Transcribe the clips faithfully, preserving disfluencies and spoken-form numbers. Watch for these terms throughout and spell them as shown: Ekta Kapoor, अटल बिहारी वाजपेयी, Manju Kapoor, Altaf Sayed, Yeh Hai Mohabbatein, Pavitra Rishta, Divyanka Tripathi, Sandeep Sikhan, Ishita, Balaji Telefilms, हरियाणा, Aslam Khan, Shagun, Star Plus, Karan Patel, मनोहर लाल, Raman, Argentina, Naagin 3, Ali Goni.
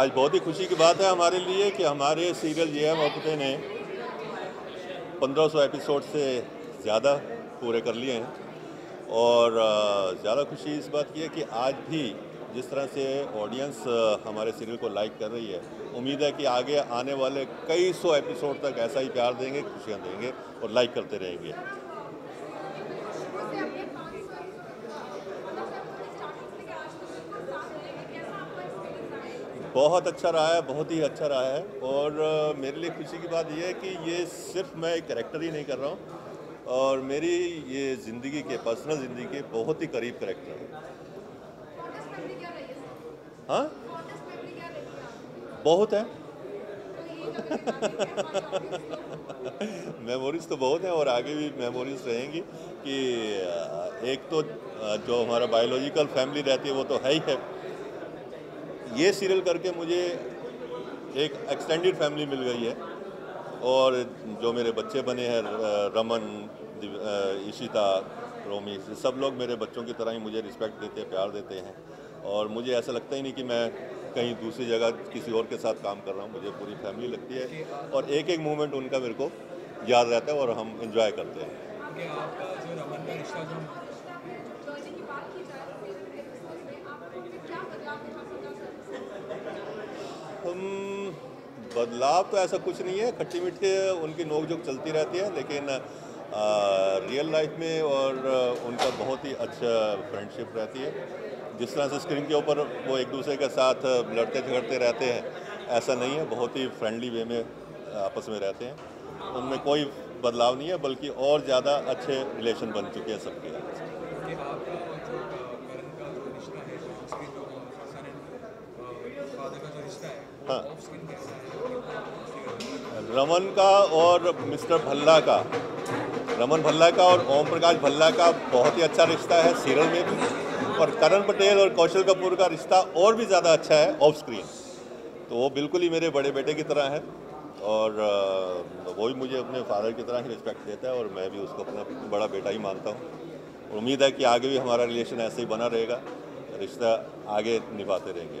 आज बहुत ही खुशी की बात है हमारे लिए कि हमारे सीरियल ये है मोहब्बतें ने पंद्रह सौ एपिसोड से ज़्यादा पूरे कर लिए हैं। और ज़्यादा खुशी इस बात की है कि आज भी जिस तरह से ऑडियंस हमारे सीरियल को लाइक कर रही है, उम्मीद है कि आगे आने वाले कई सौ एपिसोड तक ऐसा ही प्यार देंगे, खुशियाँ देंगे और लाइक करते रहेंगे। बहुत अच्छा रहा है, बहुत ही अच्छा रहा है। और मेरे लिए खुशी की बात यह है कि ये सिर्फ मैं एक कैरेक्टर ही नहीं कर रहा हूँ, और मेरी ये ज़िंदगी के, पर्सनल ज़िंदगी के बहुत ही करीब कैरेक्टर है। हाँ, बहुत है मेमोरीज तो बहुत हैं और आगे भी मेमोरीज रहेंगी। कि एक तो जो हमारा बायोलॉजिकल फैमिली रहती है वो तो है ही है। ये सीरियल करके मुझे एक एक्सटेंडेड फैमिली मिल गई है, और जो मेरे बच्चे बने हैं रमन, इशिता, रोमी, सब लोग मेरे बच्चों की तरह ही मुझे रिस्पेक्ट देते हैं, प्यार देते हैं। और मुझे ऐसा लगता ही नहीं कि मैं कहीं दूसरी जगह किसी और के साथ काम कर रहा हूँ। मुझे पूरी फैमिली लगती है और एक एक मोमेंट उनका मेरे को याद रहता है और हम एंजॉय करते हैं। हम बदलाव तो ऐसा कुछ नहीं है, खट्टी मीठी उनकी नोकझोंक चलती रहती है, लेकिन आ, रियल लाइफ में और उनका बहुत ही अच्छा फ्रेंडशिप रहती है। जिस तरह से स्क्रीन के ऊपर वो एक दूसरे के साथ लड़ते झगड़ते रहते हैं, ऐसा नहीं है। बहुत ही फ्रेंडली वे में आपस में रहते हैं, उनमें कोई बदलाव नहीं है, बल्कि और ज़्यादा अच्छे रिलेशन बन चुके हैं सबके। हाँ, रमन का और मिस्टर भल्ला का, रमन भल्ला का और ओम प्रकाश भल्ला का बहुत ही अच्छा रिश्ता है सीरियल में भी। और करण पटेल और कौशल कपूर का रिश्ता और भी ज़्यादा अच्छा है ऑफ स्क्रीन। तो वो बिल्कुल ही मेरे बड़े बेटे की तरह है, और वो भी मुझे अपने फादर की तरह ही रिस्पेक्ट देता है, और मैं भी उसको अपना बड़ा बेटा ही मानता हूँ। उम्मीद है कि आगे भी हमारा रिलेशन ऐसे ही बना रहेगा, रिश्ता आगे निभाते रहेंगे।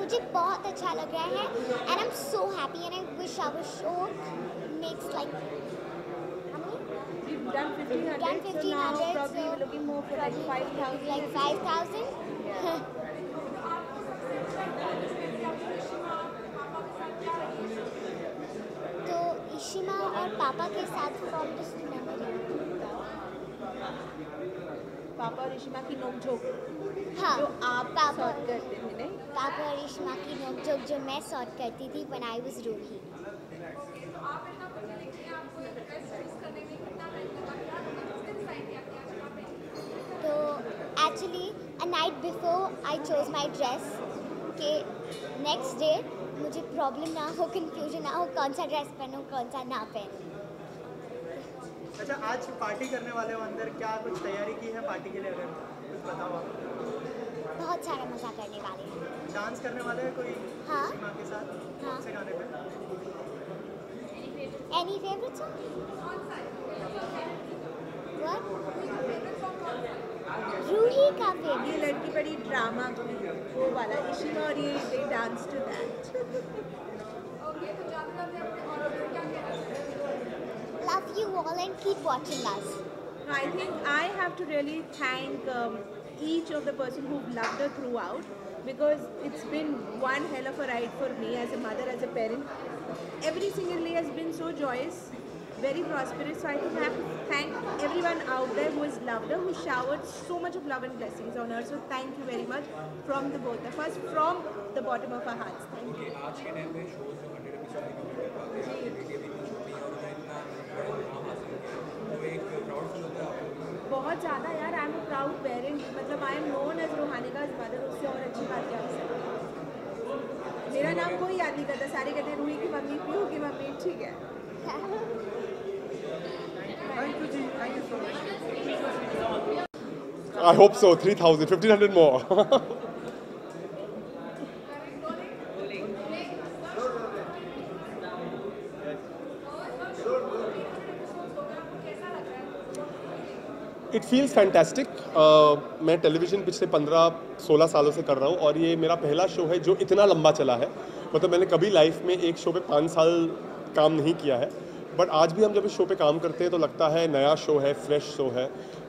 मुझे बहुत अच्छा लग रहा है, and I'm so happy and I wish our show makes like we've done fifteen hundred, so now probably we're looking more for like five thousand, like five thousand. शिमा और पापा के साथ फ्रॉम दिस मेमोरी, पापा और इशिमा की नोकझोंक। हाँ, जो आप पापा करते थे नहीं? पापा और इशिमा की नोकझोंक जो मैं सॉर्ट करती थी when I was Ruhi। तो actually A night before I chose my dress कि next day मुझे problem ना हो, confusion ना हो, कौन सा dress पहनूँ, कौन सा ना पहनूँ. अच्छा, आज पार्टी करने वाले हो अंदर, क्या कुछ तैयारी की है पार्टी के लिए? अगर कुछ बताओ आप. बहुत सारा मजा करने वाले हैं. डांस करने वाले हैं कोई? हाँ. माँ के साथ? हाँ. से गाने पे? Any favorite song? What? Ruhi का फेवरेट. ये लड़की बड़ी ड्रामा की है, वो वाला इशिता, और ये they dance to that. Okay, तो आप लोग क्या कहना चाहेंगे? Love you all and keep watching us. I think I have to really thank um, each of the person who loved us throughout, because it's been one hell of a ride for me as a mother, as a parent. Every single day has been so joyous, very prosperous. So I think I have to thank everyone out there who has loved her, who showered so much of love and blessings on her. So thank you very much from the both of us, from the bottom of our hearts. Thank you. आज के time पे shows जो hundred episode निकलते हैं, बातें आपके लिए भी कुछ होती हैं, और मैं इतना बड़ा नाम हासिल किया, तो एक प्राउड फील होता है आपको? बहुत ज़्यादा यार. I am a proud parent. मतलब I am known as Rohanika's mother. उससे और अच्छी बात क्या हो सकती है? मेरा नाम कोई याद नहीं करता, सारे कहते हैं रूही की मम्मी, पीहू की मम्मी. ठीक है. I hope so. Three thousand, fifteen hundred more. It feels fantastic. uh, मैं टेलीविज़न पिछले पंद्रह सोलह सालों से कर रहा हूँ, और ये मेरा पहला शो है जो इतना लंबा चला है. मतलब तो मैंने कभी लाइफ में एक शो पे पाँच साल काम नहीं किया है, बट आज भी हम जब इस शो पे काम करते हैं तो लगता है नया शो है, फ्रेश शो है.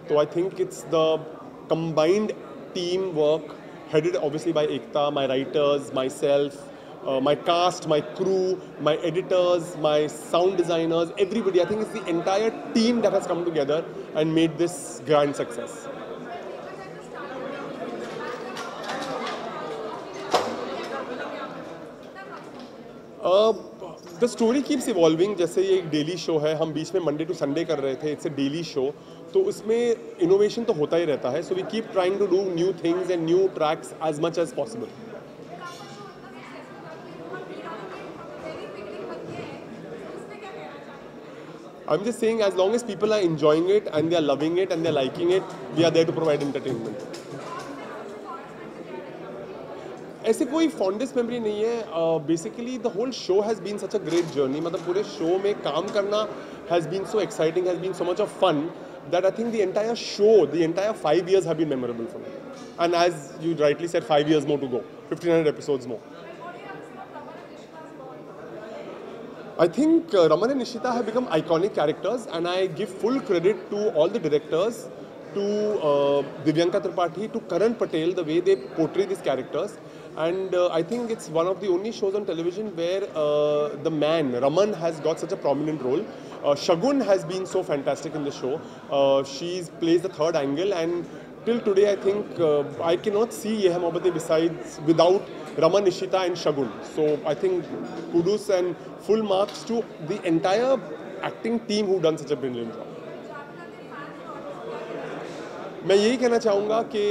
तो I think it's the combined team work headed obviously by Ekta, my writers, myself, my cast, my crew, my editors, my sound designers, everybody. I think it's the entire team that has come together and made this grand success. Uh, the story keeps evolving. जैसे ये एक daily show है, हम बीच में Monday to Sunday कर रहे थे. It's a daily show. तो उसमें innovation तो होता ही रहता है. So we keep trying to do new things and new tracks as much as possible. I'm just saying, as long as people are enjoying it and they are loving it and they are liking it, we are there to provide entertainment. ऐसे कोई fondest memory नहीं है. Basically, the whole show has been such a great journey. मतलब पूरे show में काम करना has been so exciting, has been so much of fun that I think the entire show, the entire five years have been memorable for me. And as you rightly said, five years more to go, fifteen hundred episodes more. I think uh, Raman and Ishita have become iconic characters, and I give full credit to all the directors, to uh, Divyanka Tripathi, to Karan Patel, the way they portray these characters. And uh, I think it's one of the only shows on television where uh, the man, Raman, has got such a prominent role. Uh, Shagun has been so fantastic in the show. Uh, she plays the third angle, and till today I think uh, I cannot see Yeh Hai Mohabbatein besides without Raman, Ishita and Shagun. So I think kudos and full marks to the entire acting team who done such a brilliant job. मैं यही कहना चाहूँगा कि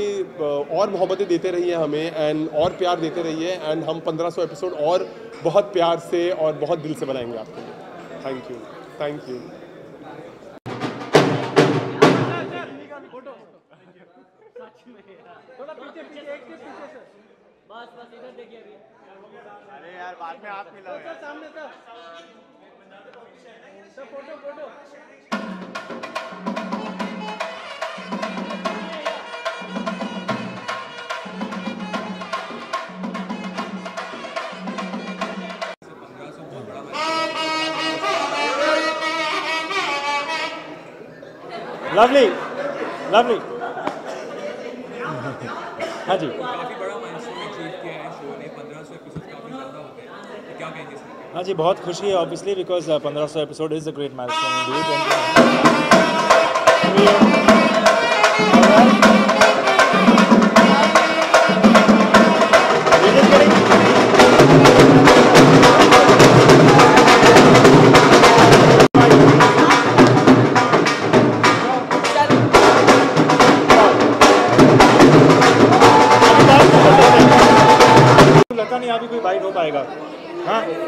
और मोहब्बतें देते रहिए हमें, and और प्यार देते रहिए, एंड हम पंद्रह सौ एपिसोड और बहुत प्यार से और बहुत दिल से बनाएंगे आपके लिए. Thank you, thank you. बस बस इधर देखिए अभी. अरे यार बाद में आप मिला सर, सामने sir, sir photo photo. Lovely lovely. हाँ जी, हाँ जी, बहुत खुशी है ऑब्वियसली, बिकॉज पंद्रह सौ episode is a great milestone indeed.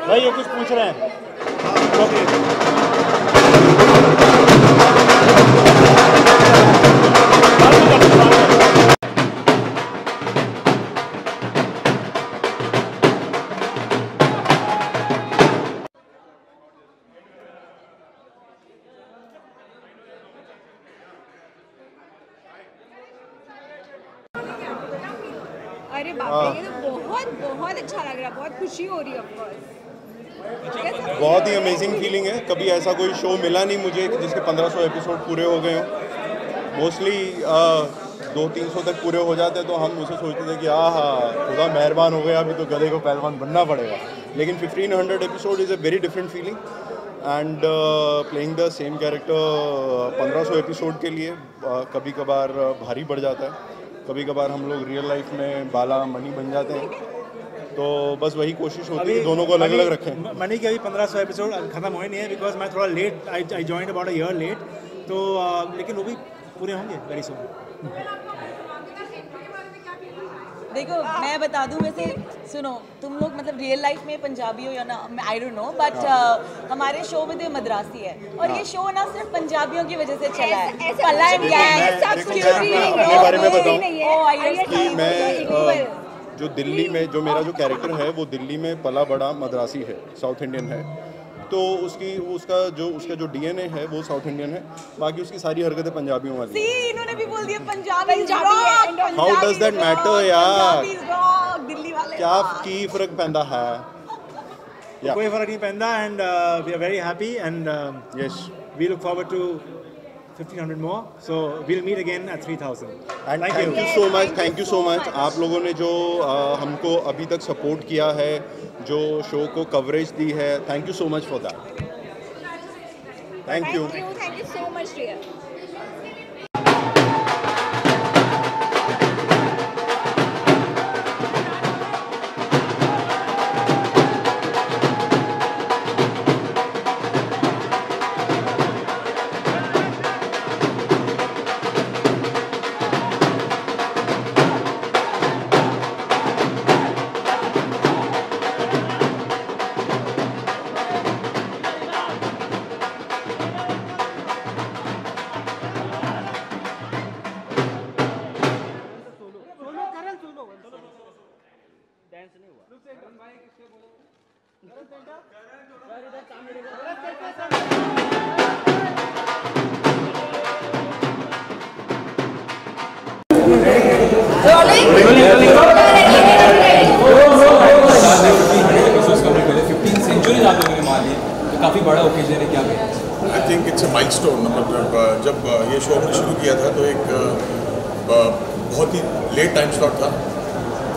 भाई ये कुछ पूछ रहे हैं। अरे बाप रे, बहुत बहुत अच्छा लग रहा है, बहुत खुशी हो रही है। ऑफकोर्स बहुत ही अमेजिंग फीलिंग है। कभी ऐसा कोई शो मिला नहीं मुझे जिसके पंद्रह सौ एपिसोड पूरे हो गए हों। मोस्टली दो तीन सौ तक पूरे हो जाते हैं तो हम उसे सोचते थे कि आ हा खुदा मेहरबान हो गया, अभी तो गधे को पहलवान बनना पड़ेगा। लेकिन fifteen hundred episode is a very different feeling and playing the same character पंद्रह सौ एपिसोड के लिए uh, कभी कभार भारी पड़ जाता है, कभी कभार हम लोग रियल लाइफ में बाला मनी बन जाते हैं। तो बस वही कोशिश होती है दोनों को अलग अलग रखें। मनी के अभी पंद्रह सौ एपिसोड खत्म हुए नहीं है बिकॉज मैं थोड़ा late I joined about a year late, तो आ, लेकिन वो भी पूरे होंगे वेरी सून। देखो मैं बता दूं, वैसे सुनो तुम लोग मतलब रियल लाइफ में पंजाबी हो या ना आई डोंट नो, बट हमारे शो में तो मद्रासी है और ये शो ना सिर्फ पंजाबियों की वजह से चला है। मैं जो दिल्ली में जो मेरा जो कैरेक्टर है वो दिल्ली में पला बड़ा मद्रासी है, साउथ इंडियन है, तो उसकी उसका जो उसका जो डीएनए है वो साउथ इंडियन है, बाकी उसकी सारी हरकतें पंजाबियों वाली हैं। सी इन्होंने भी बोल दिया Punjabi Punjabi. How does that matter यार, दिल्ली वाले क्या की फर्क पैंदा है? कोई फर्क नहीं पैंदा and we are very happy and yes we look forward to fifteen hundred more, so we'll meet again at three thousand. And thank, thank you. you so much, thank, thank you so much. आप लोगों ने जो आ, हमको अभी तक support किया है, जो शो को कवरेज दी है, thank you so much for that. Thank, thank you. you. Thank you so much, Priya. बहुत ही लेट टाइम स्लॉट था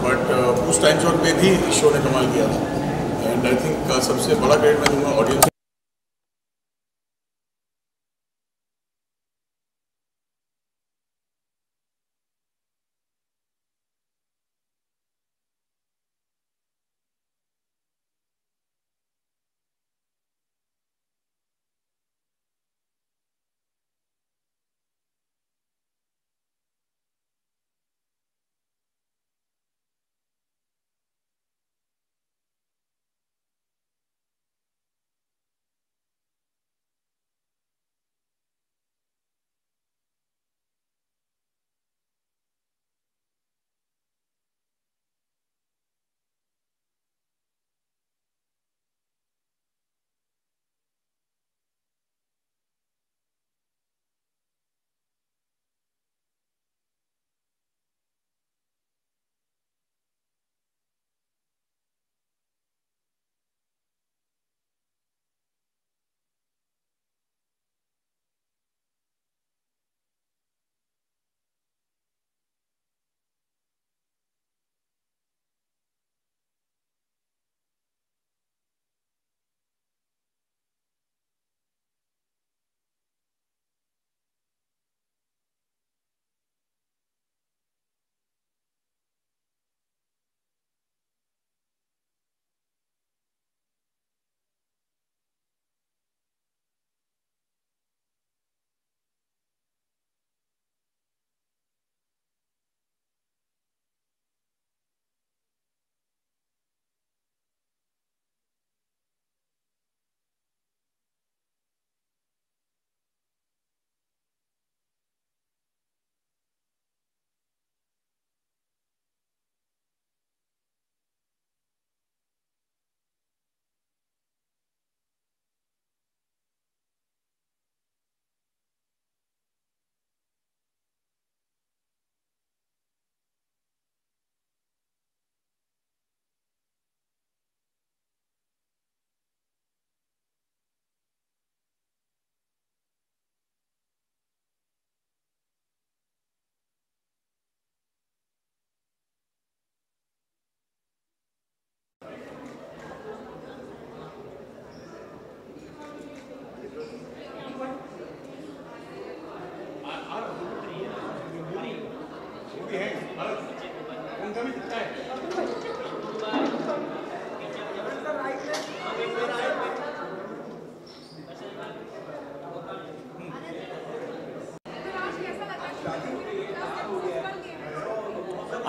बट uh, उस टाइम स्लॉट पे भी शो ने कमाल किया था एंड आई थिंक uh, सबसे बड़ा क्रेडिट मैं दूंगा audience.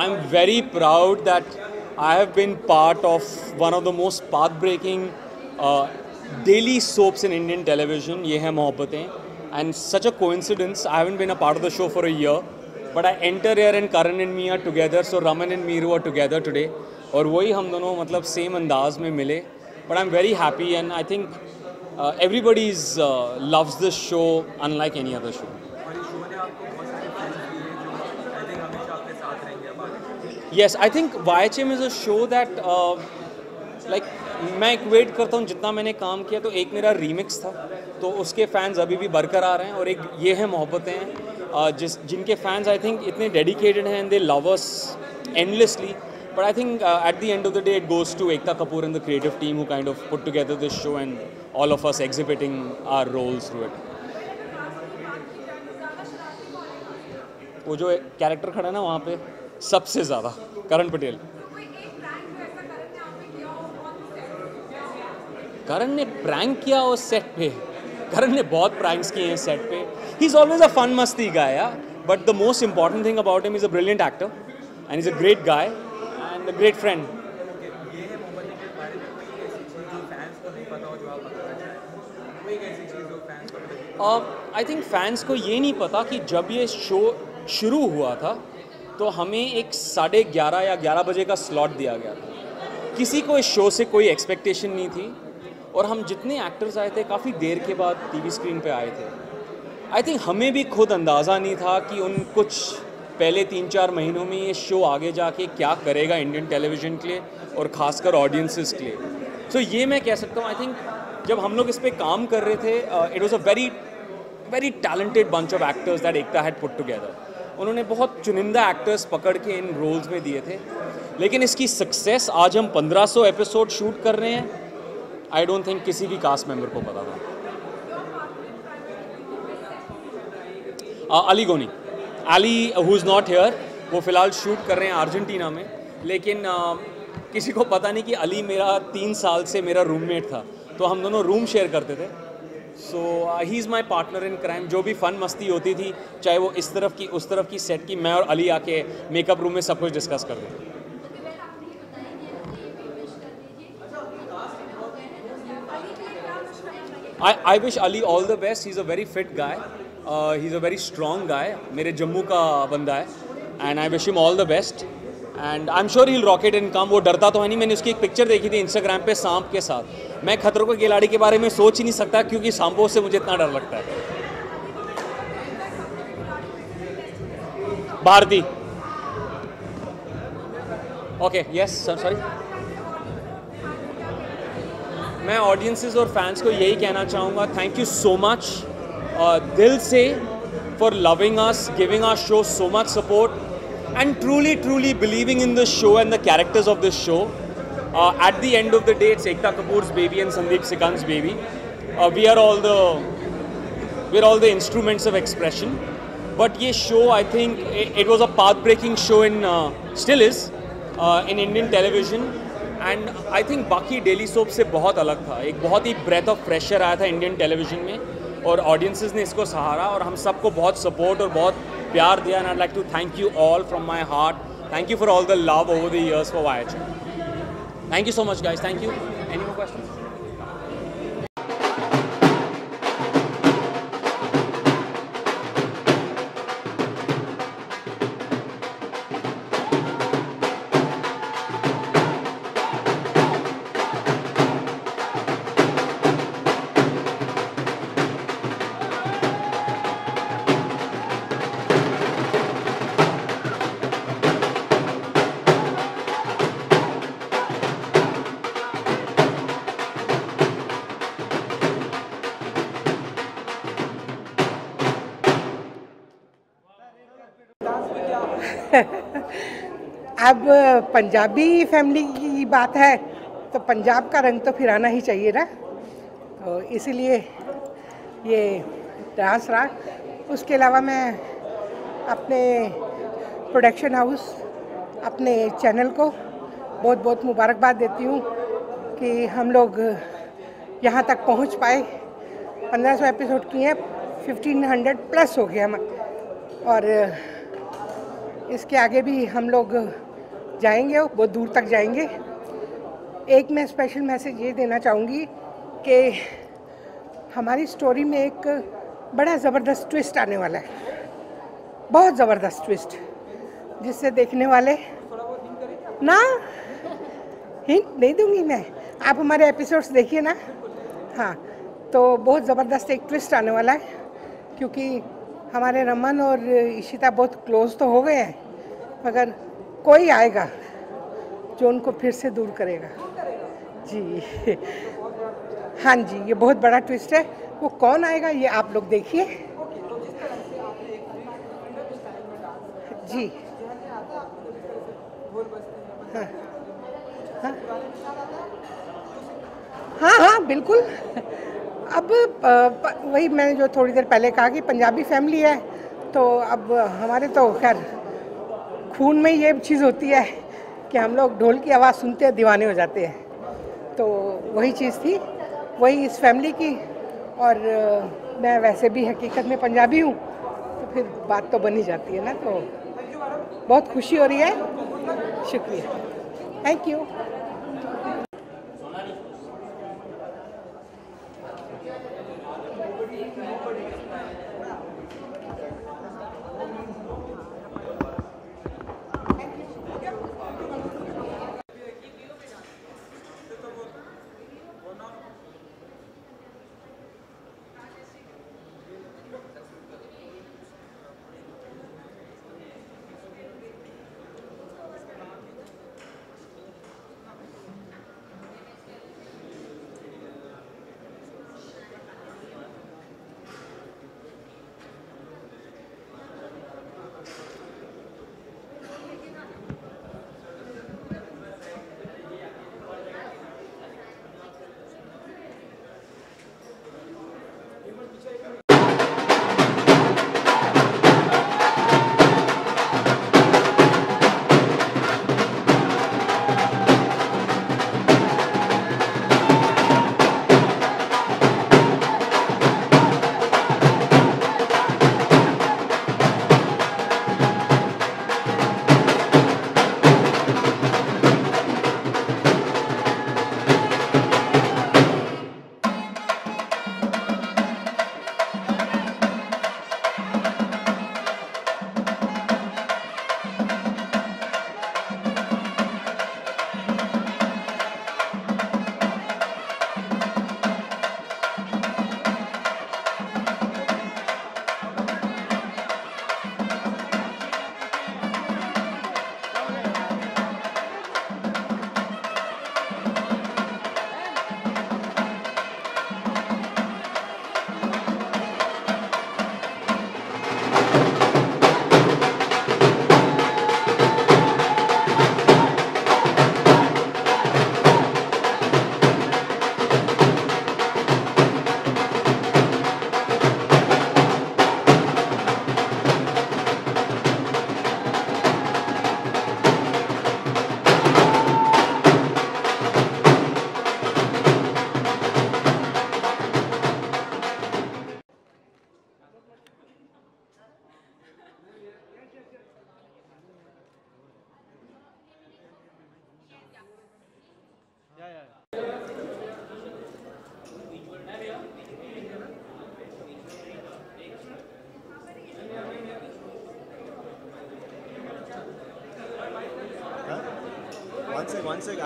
I'm very proud that I have been part of one of the most path-breaking uh, daily soaps in Indian television, Yeh Hai Mohabbatein. And such a coincidence, I haven't been a part of the show for a year, but I enter here and Karan and me are together, so Raman and Meeru are together today. और वही हम दोनों मतलब same अंदाज में मिले. But I'm very happy and I think uh, everybody is uh, loves this show unlike any other show. Yes, I think Y H M is a show that uh, like मैं equate करता हूँ जितना मैंने काम किया तो एक मेरा remix था तो उसके fans अभी भी बरकरार हैं और एक ये है मोहब्बतें हैं जिस जिनके fans I think इतने dedicated हैं and they love us endlessly. But I think uh, at the end of the day it goes to Ekta Kapoor and the creative team who kind of put together this show and all of us exhibiting our roles through it. वो जो character खड़ा है ना वहाँ पे सबसे ज़्यादा करण पटेल. करण ने प्रैंक किया और सेट पे. करण ने बहुत प्रैंक्स किए हैं सेट पे. He is always a fun मस्ती guy but the most important thing about him is a brilliant actor and is a great guy. A great friend. Uh, I think fans को ये नहीं पता कि जब ये शो शुरू हुआ था तो हमें एक साढ़े ग्यारह या ग्यारह बजे का स्लॉट दिया गया था. किसी को इस शो से कोई एक्सपेक्टेशन नहीं थी और हम जितने एक्टर्स आए थे काफ़ी देर के बाद टीवी स्क्रीन पे आए थे. आई थिंक हमें भी खुद अंदाज़ा नहीं था कि उन कुछ पहले तीन चार महीनों में ये शो आगे जाके क्या करेगा इंडियन टेलीविज़न के लिए और ख़ासकर ऑडियंसेस के लिए. सो so, ये मैं कह सकता हूँ आई थिंक जब हम लोग इस पर काम कर रहे थे it was a very very talented bunch of actors that Ekta had put together. उन्होंने बहुत चुनिंदा एक्टर्स पकड़ के इन रोल्स में दिए थे लेकिन इसकी सक्सेस आज हम पंद्रह सौ एपिसोड शूट कर रहे हैं. आई डोंट थिंक किसी भी कास्ट मेम्बर को पता था. Ali Goni Ali who is not here वो फ़िलहाल शूट कर रहे हैं अर्जेंटीना में लेकिन आ, किसी को पता नहीं कि अली मेरा तीन साल से मेरा रूममेट था तो हम दोनों रूम शेयर करते थे. So he is my partner in crime. जो भी फ़न मस्ती होती थी चाहे वो इस तरफ की उस तरफ की सेट की मैं और अली आके मेकअप रूम में सब कुछ डिस्कस कर देते. I I wish Ali all the best. He is a very fit guy. He is a very strong guy. मेरे जम्मू का बंदा है and I wish him all the best and I am sure he rock it in काम. वो डरता तो है नहीं. मैंने उसकी एक पिक्चर देखी थी इंस्टाग्राम पे सांप के साथ. मैं खतरों के खिलाड़ी के बारे में सोच ही नहीं सकता क्योंकि सांपों से मुझे इतना डर लगता है. Bharti okay yes sir sorry. मैं ऑडियंसेस और फैंस को यही कहना चाहूँगा थैंक यू सो मच दिल से for loving us giving our show so much support and truly truly believing in this show and the characters of this show. At the end of the day it's Ekta Kapoor's baby and Sandeep Sikand's baby. We are all the we are all the instruments of expression but ये show I think it was a path breaking show in still is in Indian television and I think बाकी daily soap से बहुत अलग था. एक बहुत ही breath of fresh air आया था इंडियन टेलीविजन में और ऑडियंसेस ने इसको सहारा और हम सबको बहुत सपोर्ट और बहुत प्यार दिया. And I like to thank you all from my heart. Thank you for all the love over the years for YHM. Thank you so much guys. Thank you. Any more question. अब Punjabi family की बात है तो पंजाब का रंग तो फिर आना ही चाहिए ना. तो इसीलिए ये डांस रहा. उसके अलावा मैं अपने प्रोडक्शन हाउस अपने चैनल को बहुत बहुत मुबारकबाद देती हूँ कि हम लोग यहाँ तक पहुँच पाए. पंद्रह सौ एपिसोड किए हैं. फिफ्टीन हंड्रेड प्लस हो गया हम और इसके आगे भी हम लोग जाएंगे, बहुत दूर तक जाएंगे। एक मैं स्पेशल मैसेज ये देना चाहूँगी कि हमारी स्टोरी में एक बड़ा ज़बरदस्त ट्विस्ट आने वाला है, बहुत ज़बरदस्त ट्विस्ट, जिससे देखने वाले ना हिंट नहीं दूंगी मैं, आप हमारे एपिसोड्स देखिए ना। हाँ, तो बहुत ज़बरदस्त एक ट्विस्ट आने वाला है, क्योंकि हमारे रमन और इशिता बहुत क्लोज तो हो गए हैं, मगर कोई आएगा जो उनको फिर से दूर करेगा जी। हाँ जी, ये बहुत बड़ा ट्विस्ट है, वो कौन आएगा ये आप लोग देखिए जी। हाँ हाँ हाँ हाँ बिल्कुल। अब वही मैंने जो थोड़ी देर पहले कहा कि पंजाबी फैमिली है, तो अब हमारे तो खैर खून में ये चीज़ होती है कि हम लोग ढोल की आवाज़ सुनते हैं दीवाने हो जाते हैं, तो वही चीज़ थी, वही इस फैमिली की। और मैं वैसे भी हकीकत में पंजाबी हूँ, तो फिर बात तो बन ही जाती है ना, तो बहुत खुशी हो रही है। शुक्रिया, थैंक यू।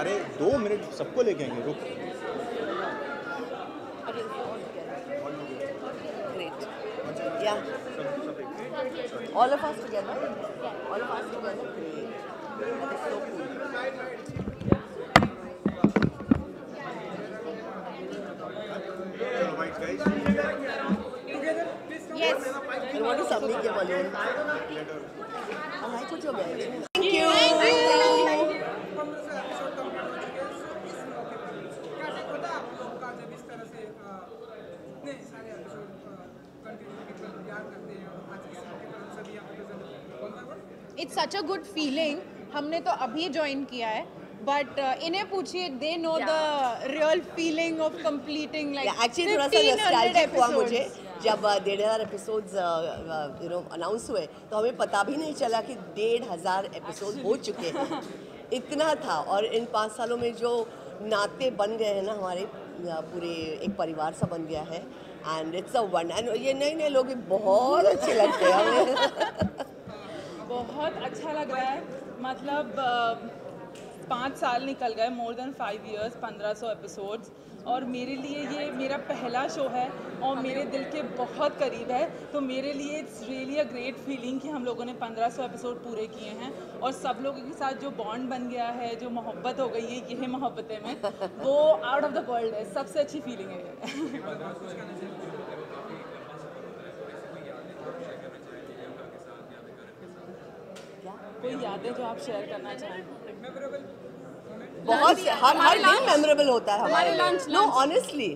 अरे दो मिनट सबको लेके आएंगे, रुक। Great, yeah all of us together, all of us together, great. Yes, you want to submit your balloon? I like what you're wearing. Thank you. It's such a good feeling. हमने तो अभी join किया है, but इन्हें पूछिए, they know the real feeling of completing like fifteen hundred episodes. जब डेढ़ हज़ार एपिसोड्स यू नो अनाउंस हुए तो हमें पता भी नहीं चला कि डेढ़ हज़ार एपिसोड हो चुके हैं, इतना था। और इन पाँच सालों में जो नाते बन गए हैं ना, हमारे पूरे एक परिवार सा बन गया है। And it's a one and ये नए नए लोग बहुत अच्छे लगते हैं। बहुत अच्छा लग रहा है, मतलब पाँच साल निकल गए, मोर देन फाइव ईयर्स, पंद्रह सौ एपिसोड्स, और मेरे लिए ये मेरा पहला शो है और मेरे दिल के बहुत करीब है। तो मेरे लिए it's really a great feeling कि हम लोगों ने पंद्रह सौ एपिसोड पूरे किए हैं और सब लोगों के साथ जो बॉन्ड बन गया है, जो मोहब्बत हो गई है ये है मोहब्बतें में, वो आउट ऑफ द वर्ल्ड है। सबसे अच्छी फीलिंग है कोई यादें जो आप शेयर करना चाहें? बहुत हर हर दिन मेमोरेबल होता है हमारे लंच। नो ऑनेस्टली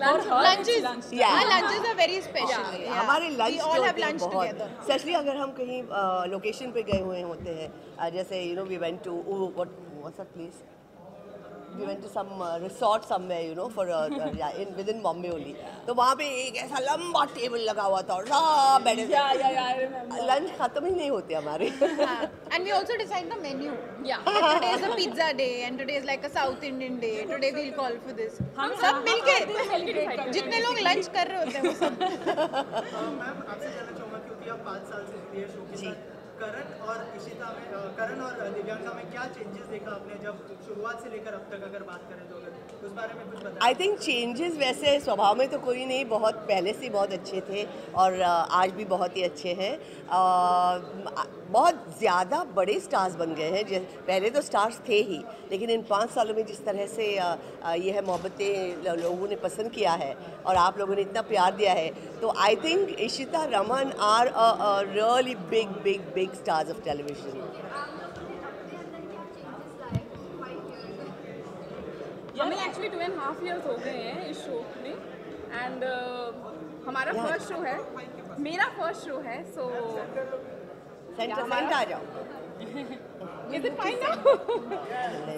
लंचेस या लंचेस आर वेरी स्पेशल। हमारे लंच बहुत, स्पेशली अगर हम कहीं लोकेशन पे गए हुए होते हैं, जैसे you know we went to what was that place, we went to some resort somewhere you know for in with in Bombay only. तो वहाँ पे एक ऐसा लंबा टेबल लगा हुआ था और सब बैठे, लंच खत्म ही नहीं होते हमारे। And we also decide the menu. Yeah. Today is a pizza day and today is like a South Indian day. Today we'll call for this. हम सब मिलके जितने लोग लंच कर रहे होते हैं वो सब। मैम आपसे जानना चाहूँगा क्योंकि आप पाँच साल से ये शो के साथ, करण और इशिता में, करण और दिव्यांका में क्या चेंजेस देखा आपने जब शुरुआत से लेकर अब तक, अगर बात करें तो अगर उस बारे में कुछ बताएं। आई थिंक चेंजेस वैसे स्वभाव में तो कोई नहीं, बहुत पहले से बहुत अच्छे थे और आज भी बहुत ही अच्छे हैं। बहुत ज़्यादा बड़े स्टार्स बन गए हैं, पहले तो स्टार्स थे ही, लेकिन इन पाँच सालों में जिस तरह से ये है मोहब्बतें लोगों ने पसंद किया है और आप लोगों ने इतना प्यार दिया है, तो I think Ishita Raman are a really big big big big stars of television. हमें actually two and half years हो गए हैं इस शो में and हमारा first show है, मेरा first show है, so center center आ जाओ. Is it fine now?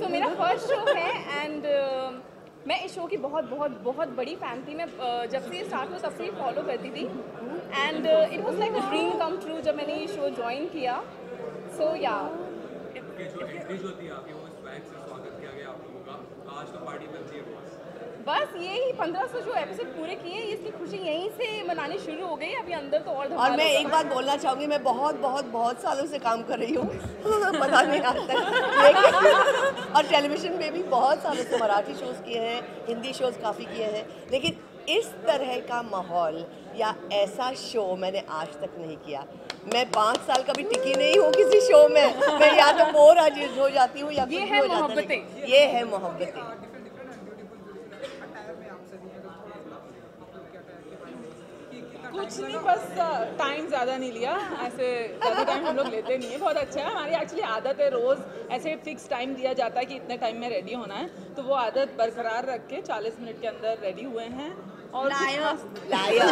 So मेरा first show है and मैं इस शो की बहुत बहुत बहुत बड़ी फ़ैन थी। मैं जब से स्टार्ट हुआ तब से ही फॉलो करती थी and it was like a dream come true जब मैंने ये शो ज्वाइन किया। सो या बस यही पंद्रह सौ जो एपिसोड पूरे किए इसकी खुशी यहीं से मनानी शुरू हो गई अभी अंदर तो। और और मैं एक बात बोलना चाहूँगी, मैं बहुत बहुत बहुत सालों से काम कर रही हूँ, पता नहीं आता है। और टेलीविज़न में भी बहुत सालों से मराठी शोज़ किए हैं, हिंदी शोज़ काफ़ी किए हैं, लेकिन इस तरह का माहौल या ऐसा शो मैंने आज तक नहीं किया। मैं पाँच साल कभी टिकी नहीं हूँ किसी शो में, मैं या तो बोर अजीज हो जाती हूँ या ये है मोहब्बतें। ये है मोहब्बतें कुछ नहीं, बस टाइम ज़्यादा नहीं लिया, ऐसे ज़्यादा टाइम हम लोग लेते नहीं है, बहुत अच्छा है। हमारी एक्चुअली आदत है रोज़ ऐसे फिक्स टाइम दिया जाता है कि इतने टाइम में रेडी होना है, तो वो आदत बरकरार रख के चालीस मिनट के अंदर रेडी हुए हैं। और लायर लायर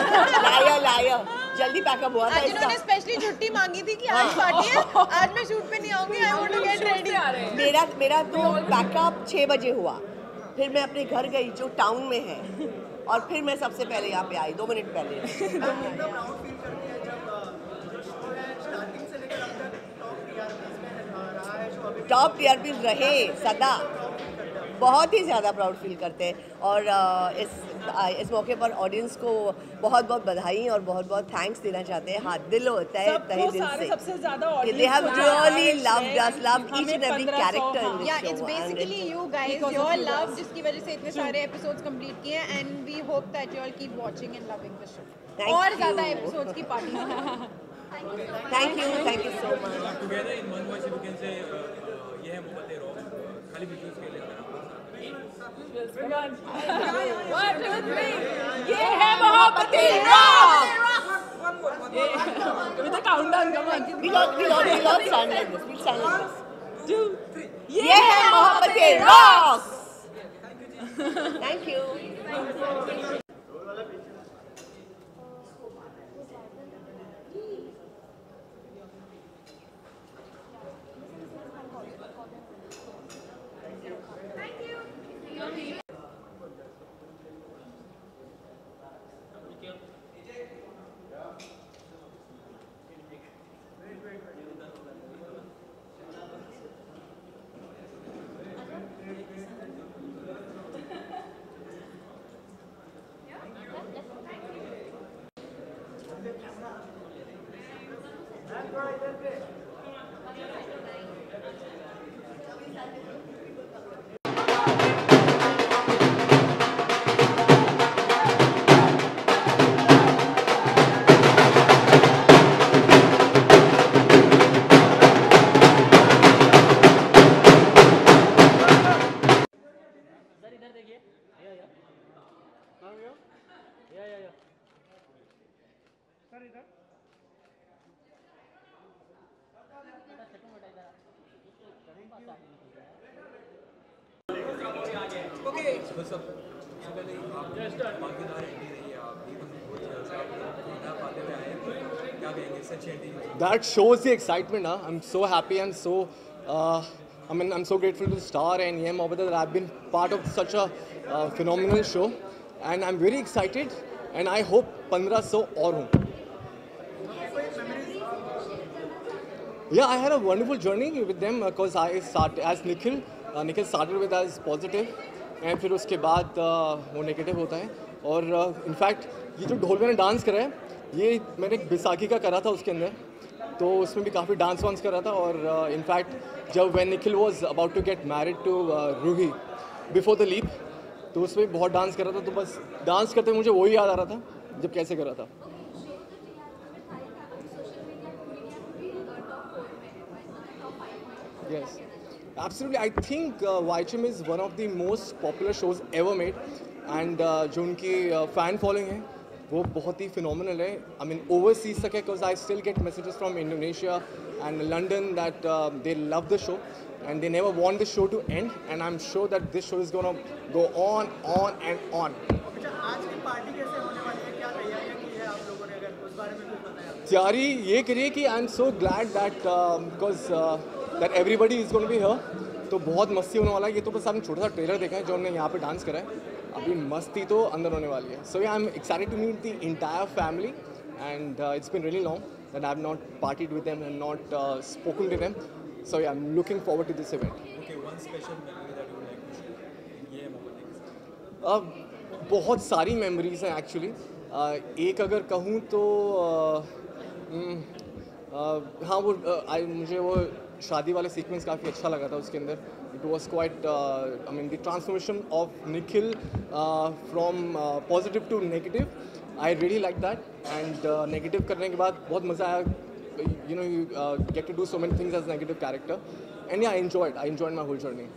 लायर लायर जल्दी पैकअप हुआ था। इन्होंने स्पेशली छुट्टी मांगी थी कि आज पार्टी है, आज मैं शूट पे नहीं आऊँगी, I want to get ready. मेरा मेरा तो पैकअप छः बजे हुआ, फिर मैं अपने घर गई जो टाउन में है, और फिर मैं सबसे पहले यहाँ पे आई दो मिनट पहले। टॉप टीआरपी रहे सदा, बहुत ही ज़्यादा प्राउड फील करते हैं। और इस इस मौके पर ऑडियंस को बहुत बहुत बधाई और बहुत बहुत थैंक्स देना चाहते हैं। हाँ दिल होता है तहे दिल से, सबसे ज़्यादा they have really loved us, loved each and every character in this show. It's basically you guys your love जिसकी वजह से इतने सारे एपिसोड्स कंप्लीट किए हैं and we hope that you all keep watching and loving the show और ज़्यादा episodes की party. Thank you thank you so much. Together in one voice you can say ये है मोहब्बतें रॉक खाली विजुअल्स के लिए। Yeh Hai Mohabbatein rocks. Thank you. Thank you. That shows the excitement. Huh? I'm so happy and so, uh, I mean, I'm so grateful to Star and Yeh Hai Mohabbatein that I've been part of such a uh, phenomenal show. And I'm very excited and I hope fifteen hundred aur hoon. Yeah, I had a wonderful journey with them because I started as Nikhil. Uh, Nikhil started with as positive and फिर उसके बाद वो negative होता है और in fact ये जो ढोल मैंने dance करा है ये मैंने बिसाखी का करा था उसके अंदर तो उसमें भी काफ़ी dance वांस करा था और in fact जब when Nikhil was about to get married to Ruhi before the leap तो उसमें बहुत dance करा था तो बस dance करते मुझे वही याद आ रहा था जब कैसे करा था. Yes, absolutely. I think uh, Y H M is one of the most popular shows ever made, and uh, जो उनकी uh, fan following है, वो बहुत ही phenomenal है. I mean, overseas तक है, because I still get messages from Indonesia and London that uh, they love the show, and they never want the show to end. And I'm sure that this show is gonna go on, on and on. अच्छा, आज की party कैसे होने वाली है? क्या तैयारियाँ की हैं आप लोगों ने? अगर उस बारे में कुछ बताएं. तैयारी ये करिए कि I'm so glad that uh, because uh, that everybody is going to be here. तो बहुत मस्ती होने वाला है. ये तो बस आपने छोटा सा ट्रेलर देखा है जो हमने यहाँ पे डांस करा है. अभी मस्ती तो अंदर होने वाली है. So yeah, I'm excited to meet the entire family, and uh, it's been really long that I've not partied with them and not uh, spoken to them. So yeah, I'm looking forward to this event. Okay, one special memory that you would like to share? ये moment. अब बहुत सारी memories हैं actually. Uh, एक अगर कहूँ तो uh, mm, uh, हाँ वो uh, I, मुझे वो शादी वाले सीक्वेंस काफ़ी अच्छा लगा था उसके अंदर. It was quite I mean the transformation of Nikhil from positive to negative. I really like that and negative करने के बाद बहुत मज़ा आया. You know you get to do so many things as negative character and I enjoyed I enjoyed my whole journey.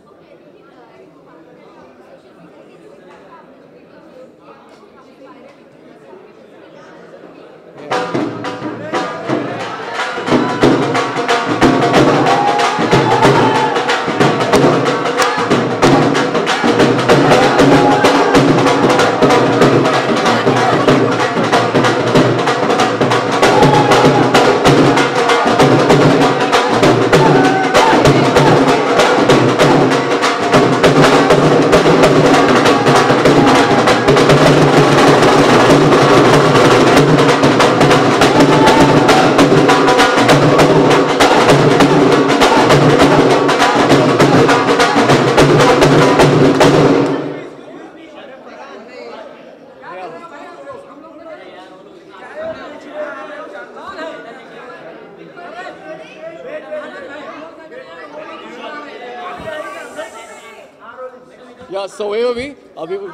Yeah, so where were we? Uh, we were...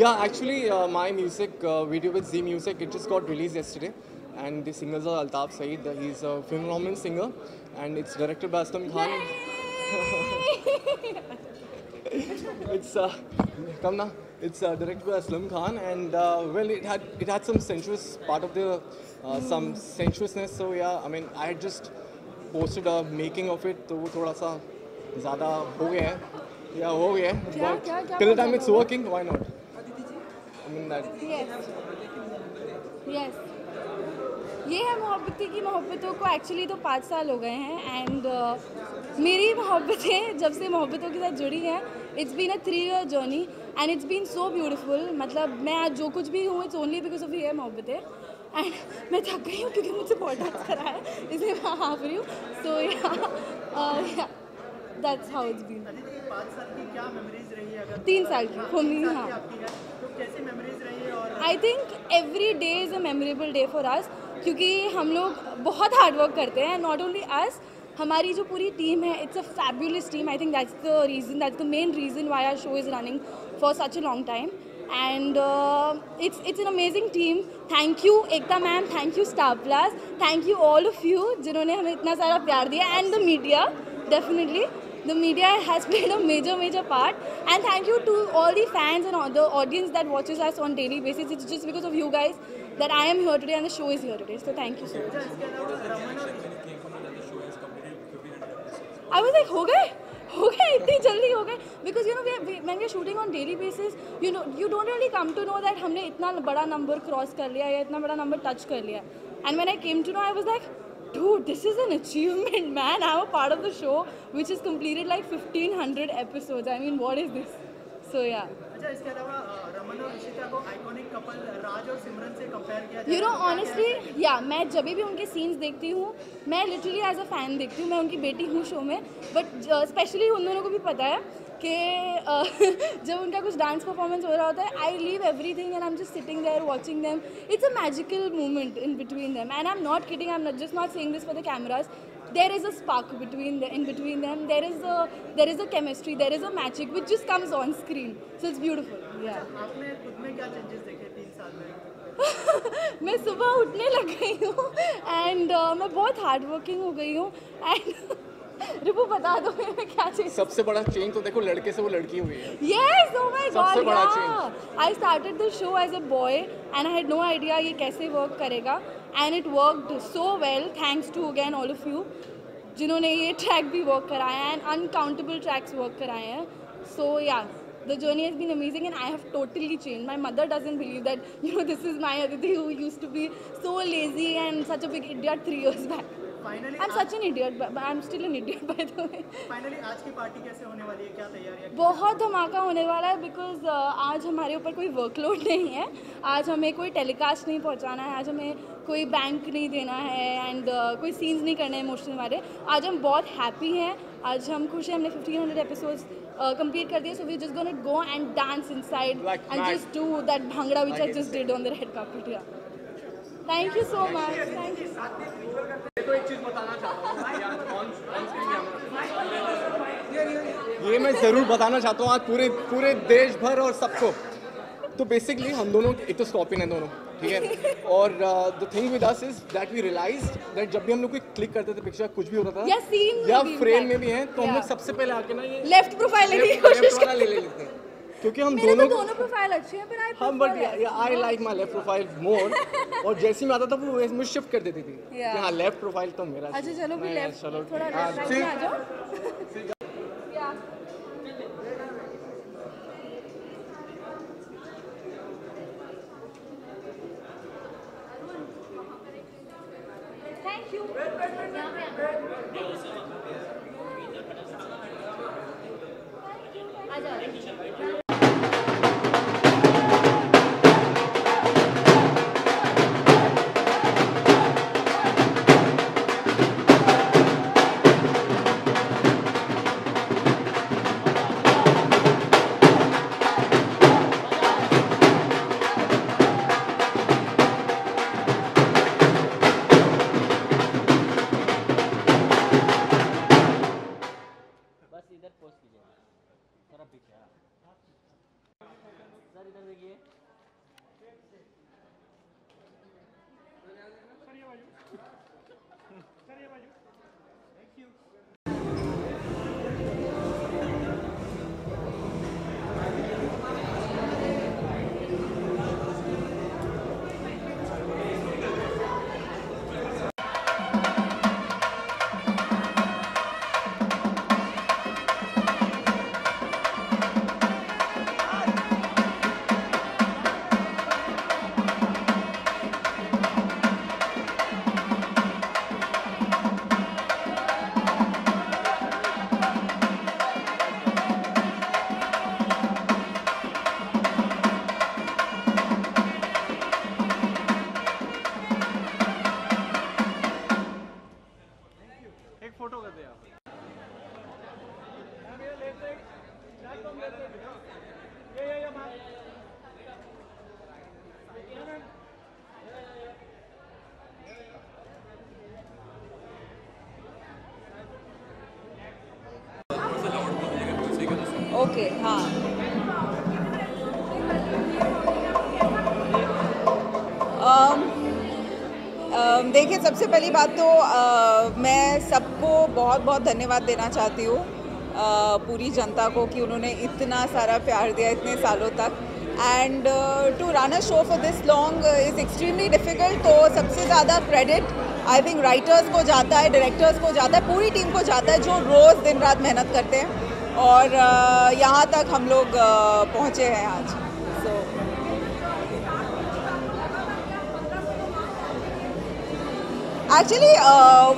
Yeah, actually uh, my music uh, video with Z Music, it just got released yesterday, and the singers are Altaf Sayed. He's a phenomenal singer and it's directed by Aslam Khan. It's uh, come na, it's uh, directed by Aslam Khan, and uh, well, it had it had some sensuous part of the uh, some sensuousness. So yeah, I mean, I just posted a making of it, तो वो थोड़ा सा ज़्यादा हो गया है, या हो गया है, but till the time it's working, why not? I mean that. Yes. Yes. ये है मोहब्बती की मोहब्बतों को actually तो पाँच साल हो गए हैं, and मेरी मोहब्बतें जब से मोहब्बतों के साथ जुड़ी हैं, it's been a three year journey and it's been so beautiful. मतलब मैं आज जो कुछ भी हूँ, it's only because of ये है मोहब्बतें. एंड मैं थक गई हूँ क्योंकि मुझसे बहुत डांस करा है, इसलिए मैं हाँफ रही हूँ. सो या दैट्स हाउ इट्स बीन. तीन साल की फॉर मी हाँ I think every day is a memorable day for us क्योंकि हम लोग बहुत हार्ड वर्क करते हैं. नॉट ओनली अस, हमारी जो पूरी टीम है it's a fabulous team. I think that's the reason, that's the main reason why our show is running for such a long time. And uh, it's it's an amazing team. Thank you Ekta ma'am, thank you Star Plus, thank you all of you जिन्होंने हमें इतना सारा प्यार दिया. And the media, definitely the media has played a major major part. And thank you to all the fans and all the audience that watches us on daily basis. It's just because of you guys that I am here today and the show is here today. So thank you so much. I was like हो गए हो गए इतनी जल्दी हो गए because you know we man we are shooting on daily basis. You know you don't really come to know that हमने इतना बड़ा नंबर क्रॉस कर लिया या इतना बड़ा नंबर टच कर लिया. And when I came to know I was like dude this is an achievement man. I am a part of the show which is completed like fifteen hundred episodes. I mean what is this. So yeah इसके अलावा रमन और इशिता को iconic couple राज और सिमरन से compare किया जाता है. You know honestly या मैं जब भी उनके सीन्स देखती हूँ मैं लिटरली एज अ फैन देखती हूँ. मैं उनकी बेटी हूँ शो में बट स्पेशली उन दोनों को भी पता है कि uh, जब उनका कुछ डांस परफॉर्मेंस हो रहा होता है I leave everything and I am just sitting there watching them. It's a magical moment in between them and I am not kidding. I am just not saying this for the cameras. There is a spark between the, in between them. There is a there is a chemistry. There is a magic which just comes on screen. So it's beautiful. Yeah. आपने खुद में क्या changes देखे तीन साल में? मैं सुबह उठने लग गई हूँ and uh, मैं बहुत hard working हो गई हूँ and रिपू बता दो मैं क्या चीज. सबसे बड़ा चेंज तो देखो लड़के से वो लड़की हुई है. Yes, oh my God. Yeah. I started the show as a boy and I had no idea ये कैसे work करेगा. And it worked so well. Thanks to again all of you, जिन्होंने ये track भी work कराया and uncountable tracks work कराए हैं. So yeah, the journey has been amazing and I have totally changed. My mother doesn't believe that you know this is my Aditi who used to be so lazy and such a big idiot three years back. Finally, I'm such an idiot, but I'm still an idiot by the way. Finally, आज की party कैसे होने वाली है? क्या तैयारी है? बहुत धमाका होने वाला है because uh, आज हमारे ऊपर कोई workload नहीं है. आज हमें कोई telecast नहीं पहुंचाना है. आज हमें कोई बैंक नहीं देना है एंड uh, कोई सीन्स नहीं करने इमोशनल वाले. आज हम बहुत हैप्पी हैं, आज हम खुश हैं. हमने फिफ्टीन हंड्रेड एपिसोड्स कंप्लीट कर दिए. So we just gonna go and dance inside and just do that bhangra which I just did on the red carpet. Yeah thank you so much. Thank you. तो एक चीज बताना चाहता हूं यार, on screen ये मैं जरूर बताना चाहता हूं आज पूरे पूरे देश भर और सबको. तो बेसिकली हम दोनों एक तो स्कॉर्पियन है दोनों, ठीक है. और the thing with us is that we realised that जब भी हम लोग कोई क्लिक करते थे पिक्चर कुछ भी होता था या सीन या फ्रेम में भी है तो हम लोग सबसे पहले आके ना ये लेफ्ट प्रोफाइल लेने की कोशिश करते हैं. ले लेते हैं क्योंकि हम दोनों दोनों प्रोफाइल अच्छे हैं पर आई हम but I like my left profile more. और जैसे मैं आता था वो मुझे शिफ्ट कर देती थी कि हां लेफ्ट प्रोफाइल तो मेरा. अच्छा चलो भी लेफ्ट थोड़ा लेफ्ट में आ जाओ. या थैंक यू. आ जाओ. ओके हाँ देखिए, सबसे पहली बात तो आ, मैं सबको बहुत बहुत धन्यवाद देना चाहती हूँ, पूरी जनता को कि उन्होंने इतना सारा प्यार दिया इतने सालों तक। And to run a show for this long is extremely difficult. तो सबसे ज़्यादा क्रेडिट आई थिंक राइटर्स को जाता है, डायरेक्टर्स को जाता है, पूरी टीम को जाता है जो रोज़ दिन रात मेहनत करते हैं और uh, यहाँ तक हम लोग uh, पहुँचे हैं आज। एक्चुअली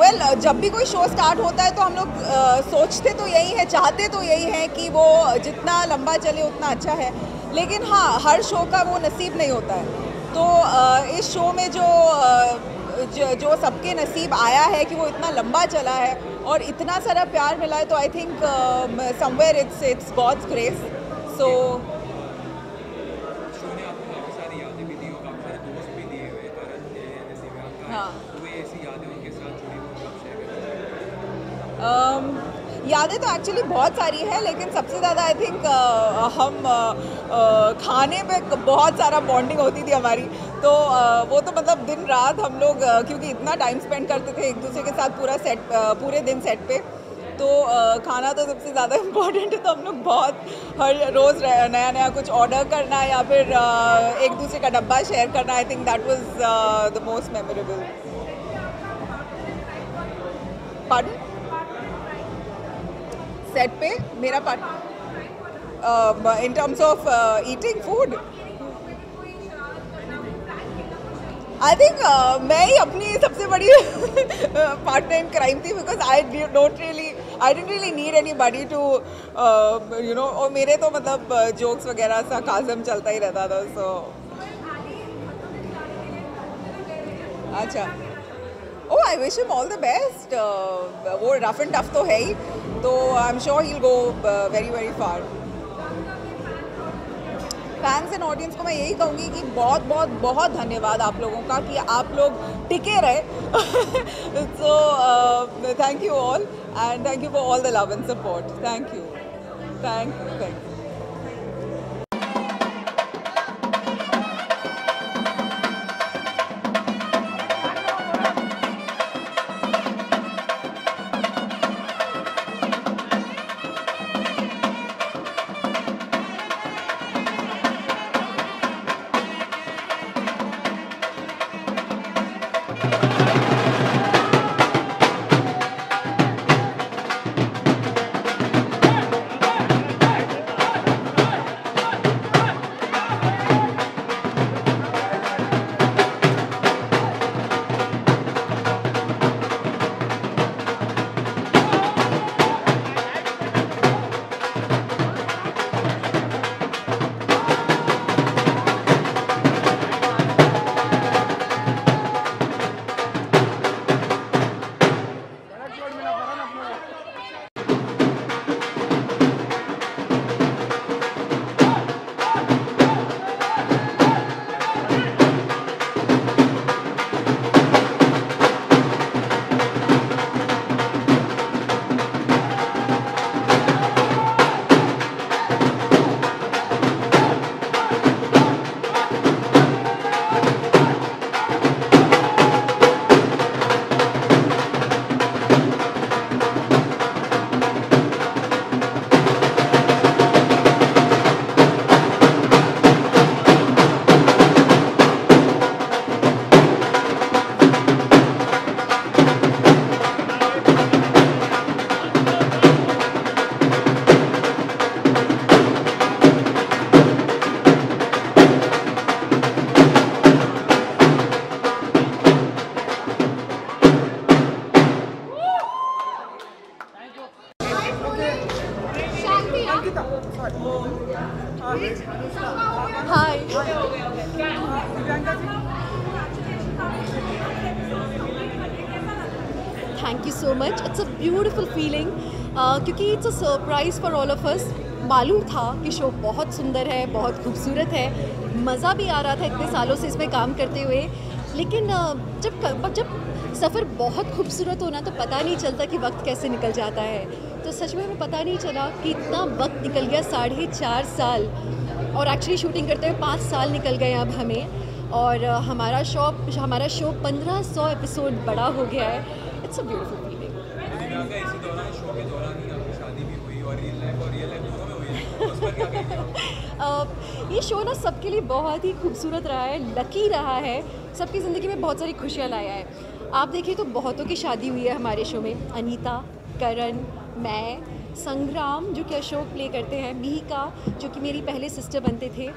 वेल जब भी कोई शो स्टार्ट होता है तो हम लोग uh, सोचते तो यही है, चाहते तो यही है कि वो जितना लंबा चले उतना अच्छा है, लेकिन हाँ हर शो का वो नसीब नहीं होता है। तो uh, इस शो में जो uh, ज, जो सबके नसीब आया है कि वो इतना लंबा चला है और इतना सारा प्यार मिला है, तो I think somewhere it's it's God's grace. So हाँ Um, यादें तो एक्चुअली बहुत सारी है, लेकिन सबसे ज़्यादा आई थिंक हम uh, uh, खाने पे बहुत सारा बॉन्डिंग होती थी हमारी। तो uh, वो तो मतलब दिन रात हम लोग uh, क्योंकि इतना टाइम स्पेंड करते थे एक दूसरे के साथ, पूरा सेट uh, पूरे दिन सेट पे, तो uh, खाना तो सबसे ज़्यादा इम्पोर्टेंट है। तो हम लोग बहुत हर रोज़ नया नया कुछ ऑर्डर करना या फिर uh, एक दूसरे का डब्बा शेयर करना, I think that was the most memorable. Pattern set पे मेरा part in terms of eating food, I think मैं ही अपनी सबसे बड़ी पार्ट टाइम क्राइम थी, because I don't really I don't really need anybody to you know. और मेरे तो मतलब जोक्स वगैरह सा काजम चलता ही रहता था। सो अच्छा, oh I wish him all the best. वो रफ एंड टफ तो है ही, तो I am sure he will go very very far. Fans and audience को मैं यही कहूँगी कि बहुत बहुत बहुत धन्यवाद आप लोगों का कि आप लोग टिके रहे। So thank you all and thank you for all the love and support. Thank you thank you thank you. Thank you so much. It's a beautiful feeling क्योंकि it's a surprise for all of us. मालूम था कि show बहुत सुंदर है, बहुत खूबसूरत है, मज़ा भी आ रहा था इतने सालों से इसमें काम करते हुए। लेकिन जब जब सफ़र बहुत खूबसूरत होना तो पता नहीं चलता कि वक्त कैसे निकल जाता है। तो सच में हमें पता नहीं चला कि इतना वक्त निकल गया, साढ़े चार साल और एक्चुअली शूटिंग करते हुए पाँच साल निकल गए अब हमें। और हमारा शो हमारा शो पंद्रह सौ एपिसोड बड़ा हो गया है। It's a beautiful feeling. ये शो ना सबके लिए बहुत ही खूबसूरत रहा है, लकी रहा है, सबकी ज़िंदगी में बहुत सारी खुशियाँ लाया है। आप देखिए तो बहुतों की शादी हुई है हमारे शो में, अनीता, करण, मैं, संग्राम जो कि अशोक प्ले करते हैं, मिहिका जो कि मेरी पहले सिस्टर बनते थे।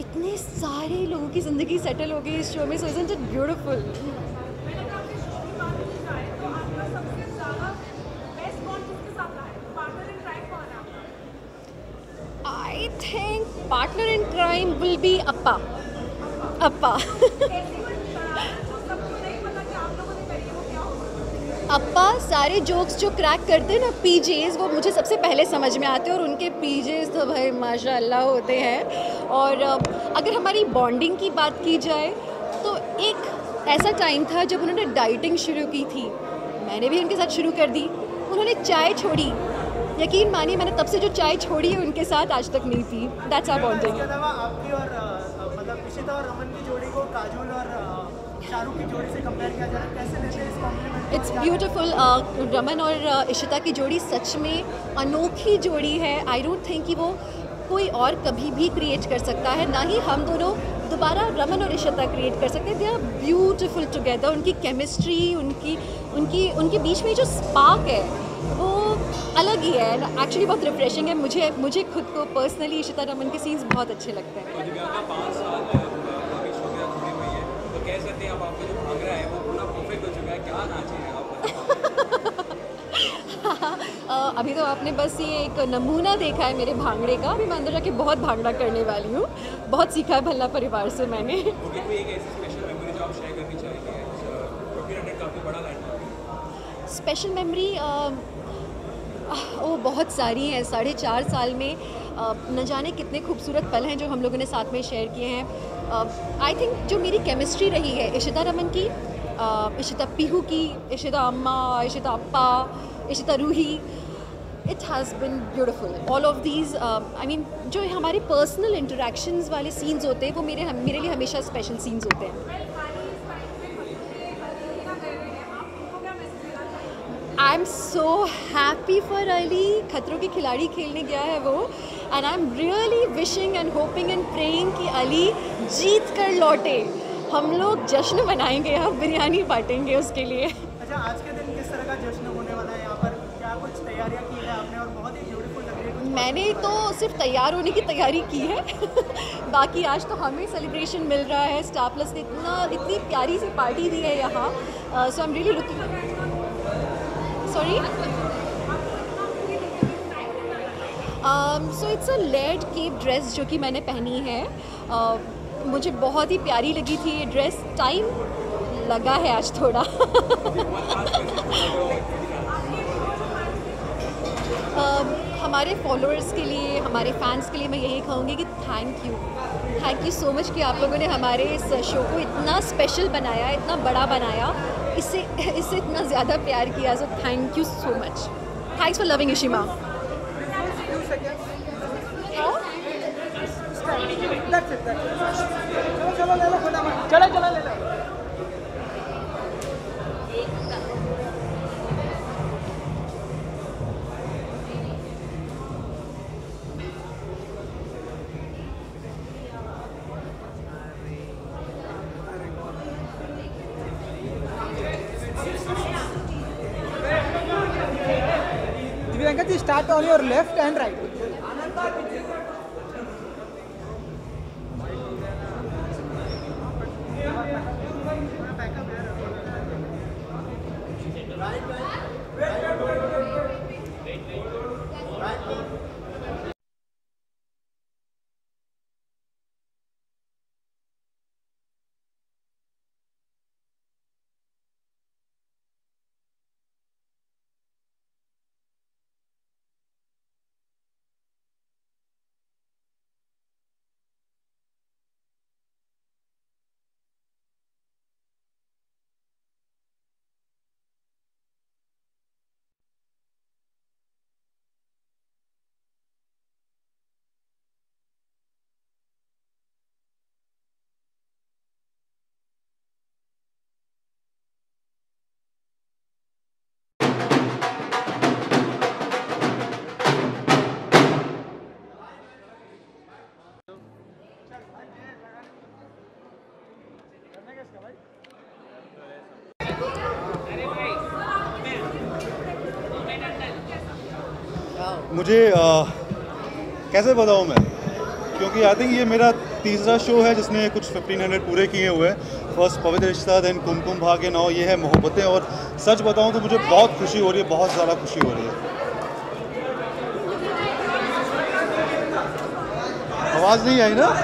इतने सारे लोगों की ज़िंदगी सेटल हो गई इस शो में। So isn't it beautiful. I think partner in crime will be Appa Appa Appa. सारे जोक्स जो क्रैक करते हैं ना, पीजेज़, वो मुझे सबसे पहले समझ में आते हैं। और उनके पीजेज़ तो भाई माशाल्लाह होते हैं। और अगर हमारी बॉन्डिंग की बात की जाए तो एक ऐसा टाइम था जब उन्होंने डाइटिंग शुरू की थी, मैंने भी उनके साथ शुरू कर दी। उन्होंने चाय छोड़ी, यकीन मानिए मैंने तब से जो चाय छोड़ी है उनके साथ आज तक नहीं पी। That's our bonding. मतलब इशिता और रमन की जोड़ी को काजोल और शाहरुख की जोड़ी से कंपेयर किया जा रहा है, कैसे लेते हैं इस कॉम्प्लीमेंट? It's beautiful. रमन और इशिता की जोड़ी सच में अनोखी जोड़ी है। आई डोंट थिंक कि वो कोई और कभी भी क्रिएट कर सकता है, ना ही हम दोनों दोबारा रमन और इशिता क्रिएट कर सकते हैं। They are beautiful together. उनकी केमिस्ट्री, उनकी उनकी उनके बीच में जो स्पार्क है वो अलग ही है। एक्चुअली बहुत रिफ्रेशिंग है। मुझे मुझे खुद को पर्सनली इशिता रमन के सीन्स बहुत अच्छे लगते हैं। अभी तो आपने बस ये एक नमूना देखा है मेरे भांगड़े का। अभी मैं अंदर जाके बहुत भांगड़ा करने वाली हूँ। बहुत सीखा है भल्ला परिवार से मैंने। स्पेशल मेमोरी ओ बहुत सारी हैं। साढ़े चार साल में न जाने कितने खूबसूरत पल हैं जो हम लोगों ने साथ में शेयर किए हैं। आई थिंक जो मेरी केमिस्ट्री रही है इशिता रमन की, इशिता पीहू की, Ishita Amma, Ishita Appa, Ishita Ruhi, it has been beautiful. All of these I mean जो हमारे पर्सनल इंटरेक्शंस वाले सीन्स होते हैं वो मेरे मेरे लिए हमेशा स्पेशल सीन्स होते हैं। I am so happy for Ali. Khatron Ke Khiladi खेलने गया है वो, and I am really wishing and hoping and praying कि अली जीत कर लौटे। हम लोग जश्न मनाएंगे यहाँ, बिरयानी बांटेंगे उसके लिए। अच्छा, आज के दिन किस तरह का जश्न होने वाला है? यहाँ पर क्या कुछ तैयारियाँ की है आपने? और बहुत ही ब्यूटीफुल लग रही है। मैंने तो सिर्फ तैयार होने की तैयारी की है। बाकी आज तो हमें सेलिब्रेशन मिल रहा है। स्टार प्लस ने इतना इतनी प्यारी सी पार्टी दी है यहाँ। So I am really looking sorry so it's a lead cape dress जो कि मैंने पहनी है। uh, मुझे बहुत ही प्यारी लगी थी ये ड्रेस। टाइम लगा है आज थोड़ा। uh, हमारे फॉलोअर्स के लिए, हमारे फैंस के लिए मैं यही कहूँगी कि thank you thank you so much कि आप लोगों ने हमारे इस शो को इतना स्पेशल बनाया, इतना बड़ा बनाया, इससे इससे इतना ज़्यादा प्यार किया। So thank you so much. Thanks for loving Ishima. चलो ले लो, चलो चलो ले लो। Divyanka ji, start on your left and right. मुझे आ, कैसे बताऊँ मैं, क्योंकि आई थिंक ये मेरा तीसरा शो है जिसने कुछ फिफ्टीन हंड्रेड पूरे किए हुए हैं। फर्स्ट पवित्र रिश्ता, दैन कुमकुम भाग्य, नाउ ये है मोहब्बतें। और सच बताऊं तो मुझे बहुत खुशी हो रही है, बहुत ज़्यादा खुशी हो रही है। आवाज़ नहीं आई ना?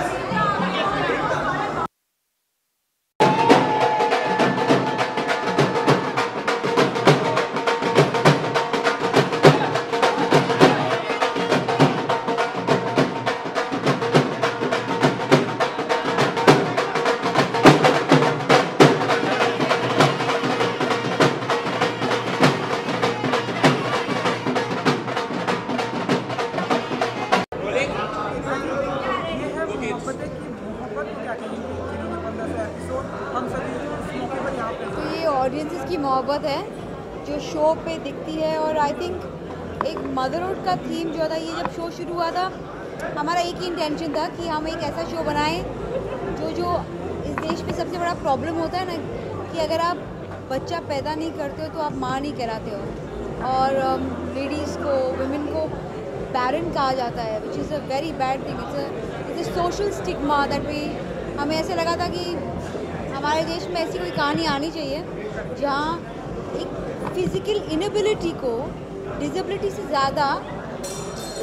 मोहब्बत है जो शो पे दिखती है, और आई थिंक एक मदरहुड का थीम जो था, ये जब शो शुरू हुआ था हमारा एक ही इंटेंशन था कि हम एक ऐसा शो बनाएं जो जो इस देश में सबसे बड़ा प्रॉब्लम होता है ना, कि अगर आप बच्चा पैदा नहीं करते हो तो आप माँ नहीं कहलाते हो, और लेडीज़ को, वुमेन को पैरेंट कहा जाता है, which is a very bad thing. It's it's a social stigma that we, हमें ऐसे लगा था कि हमारे देश में ऐसी कोई कहानी आनी चाहिए जहाँ एक फिज़िकल इनेबिलिटी को डिसेबिलिटी से ज़्यादा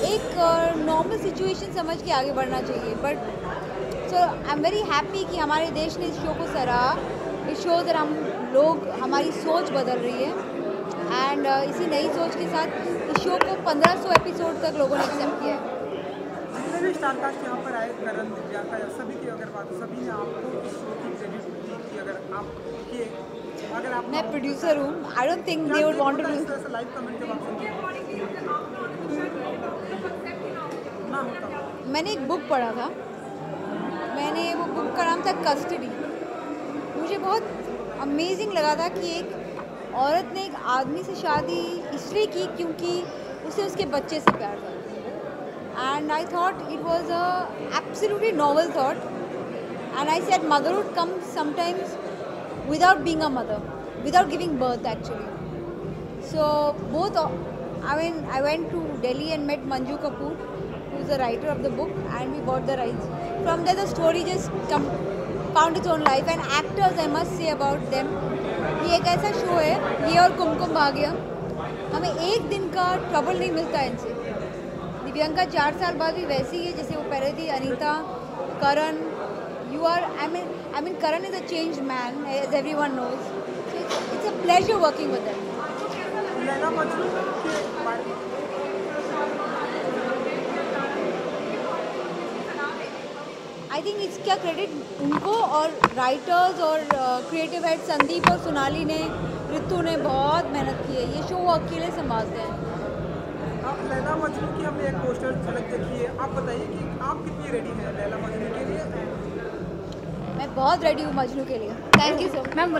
एक नॉर्मल सिचुएशन समझ के आगे बढ़ना चाहिए। But so I am very happy कि हमारे देश ने इस शो को सराहा। इस शो से हम लोग, हमारी सोच बदल रही है, एंड uh, इसी नई सोच के साथ इस शो को पंद्रह सौ एपिसोड तक लोगों ने एक्सेप्ट किया है। जितने भी स्टारकास्ट यहाँ पर आए, करण, दिव्यांका, सभी की अगर बात, सभी ने आपको इस शो की क्रेडिट दी कि अगर आप, मैं प्रोड्यूसर हूँ, I don't think they would want to do. मैंने एक बुक पढ़ा था, मैंने वो बुक का नाम था कस्टडी। मुझे बहुत अमेजिंग लगा था कि एक औरत ने एक आदमी से शादी इसलिए की क्योंकि उसे उसके बच्चे से प्यार था। And I thought it was a absolutely novel thought, and I said motherhood come sometimes without being a mother, without giving birth actually. So both, I mean, I went to Delhi and met Manju Kapoor, who is the writer of the book, and we bought the rights. From there, the story just come, found its own life. And actors, I must say about them, ये एक ऐसा show है, ये और कुमकुम भाग्य, हमें एक दिन का trouble नहीं मिलता इनसे। दिव्यांका चार साल बाद भी वैसी है जैसे वो पहले थी। Anita, Karan, you are, I mean, I mean, Karan is a changed man, as everyone knows. So it's, it's a pleasure working with him. I think इसका क्रेडिट उनको और राइटर्स और क्रिएटिव हेड संदीप और सोनाली ने, ऋतु ने बहुत मेहनत की है। ये शो वो अकेले संभालते हैं। आप लैला मजनू की हमने एक पोस्टर झलक देखी है, आप बताइए कि आप कितनी रेडी हैं लैला मजनू के लिए? मैं बहुत रेडी हूँ मजनू के लिए। Thank you so much ma'am.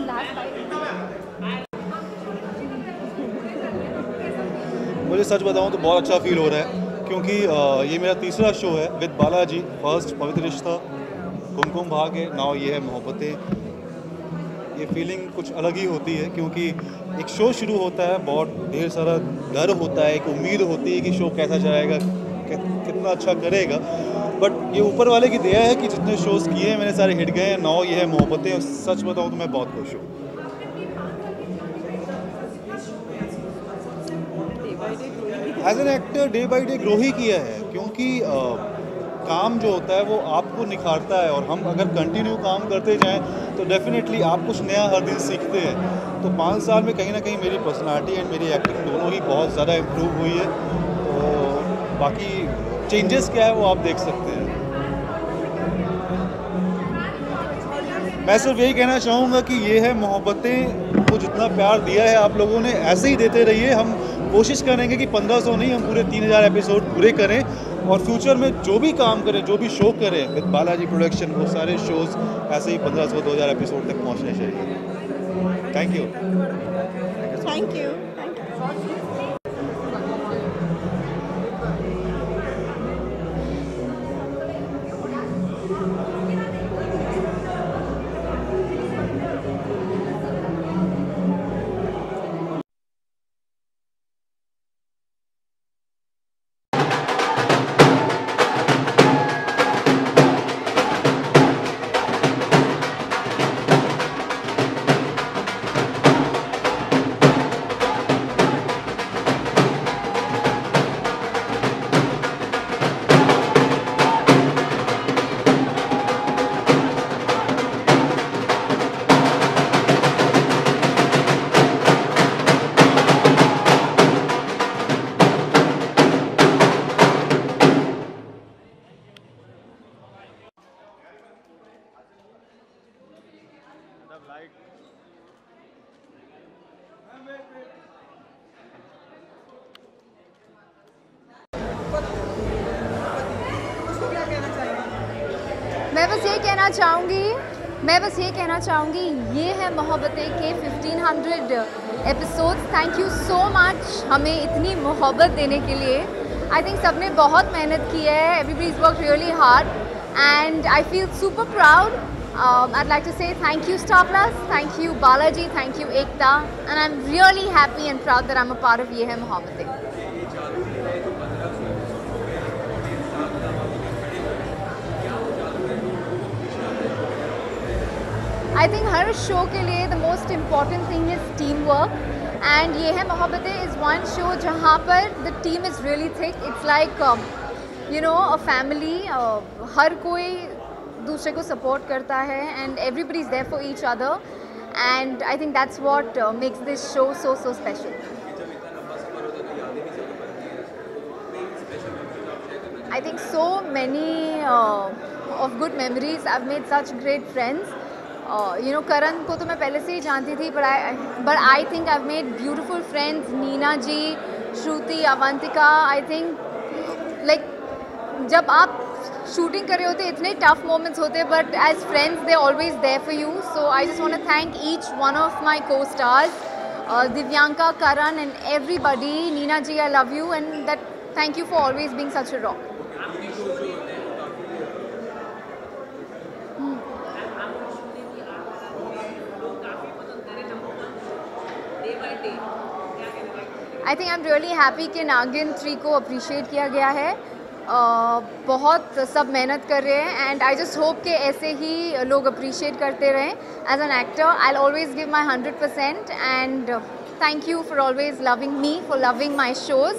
मुझे सच बताऊँ तो बहुत अच्छा फील हो रहा है, क्योंकि ये मेरा तीसरा शो है विद बालाजी। फर्स्ट पवित्र रिश्ता, कुमकुम भाग्य, नाउ ये है मोहब्बतें। ये फीलिंग कुछ अलग ही होती है, क्योंकि एक शो शुरू होता है, बहुत ढेर सारा डर होता है, एक उम्मीद होती है कि शो कैसा जाएगा, कितना अच्छा करेगा। बट ये ऊपर वाले की दया है कि जितने शोज़ किए हैं मैंने सारे हिट गए हैं। नाउ ये है मोहब्बतें, सच बताऊँ तो मैं बहुत खुश हूँ। As an actor day by day grow ही किया है, क्योंकि आ, काम जो होता है वो आपको निखारता है, और हम अगर कंटिन्यू काम करते जाएं तो डेफिनेटली आप कुछ नया हर दिन सीखते हैं। तो पाँच साल में कहीं ना कहीं मेरी पर्सनैलिटी एंड मेरी एक्टिंग दोनों ही बहुत ज़्यादा इम्प्रूव हुई है। तो बाकी चेंजेस क्या है वो आप देख सकते हैं। मैं सिर्फ यही कहना चाहूँगा कि ये है मोहब्बतें को जितना प्यार दिया है आप लोगों ने, ऐसे ही देते रहिए। हम कोशिश करेंगे कि पंद्रह सौ नहीं, हम पूरे तीन हज़ार एपिसोड पूरे करें, और फ्यूचर में जो भी काम करें, जो भी शो करें विद बालाजी प्रोडक्शन, वो सारे शोज़ ऐसे ही पंद्रह सौ दो हज़ार एपिसोड तक पहुँचने चाहिए। Thank you. Thank you. like. मैं बस ये कहना चाहूँगी मैं बस ये कहना चाहूँगी ये है मोहब्बतें के fifteen hundred episodes. Thank you so much हमें इतनी मोहब्बत देने के लिए. आई थिंक सब ने बहुत मेहनत की है. Everybody is work really hard and I feel super proud. I'd like to say thank you Star Plus, thank you Balaji, thank you Ekta, and I'm really happy and proud that I'm a part of Yeh Hai Mohabbatein. I think हर show के लिए the most important thing is team work and Yeh Hai Mohabbatein is one show जहाँ पर the team is really thick. It's like you know a family. हर कोई दूसरे को support करता है and everybody is there for each other and I think that's what makes this show so so special. I think so many of good memories. I have made such great friends. You know Karan को तो मैं पहले से ही जानती थी but I but I think I made beautiful friends. Neena ji, Shruti, Avantika. I think like जब आप शूटिंग कर रहे होते इतने टफ मोमेंट्स होते but as friends they always there for you. So I just want to thank each one of my को stars, Divyanka, Karan and everybody. Neena ji I love you and that thank you for always being such a rock. I think I am really happy कि Naagin three को appreciate किया गया है. uh, बहुत सब मेहनत कर रहे हैं एंड आई जस्ट होप कि ऐसे ही लोग अप्रिशिएट करते रहें. As an actor I will always give my hundred percent and thank you for always loving me, for loving my shows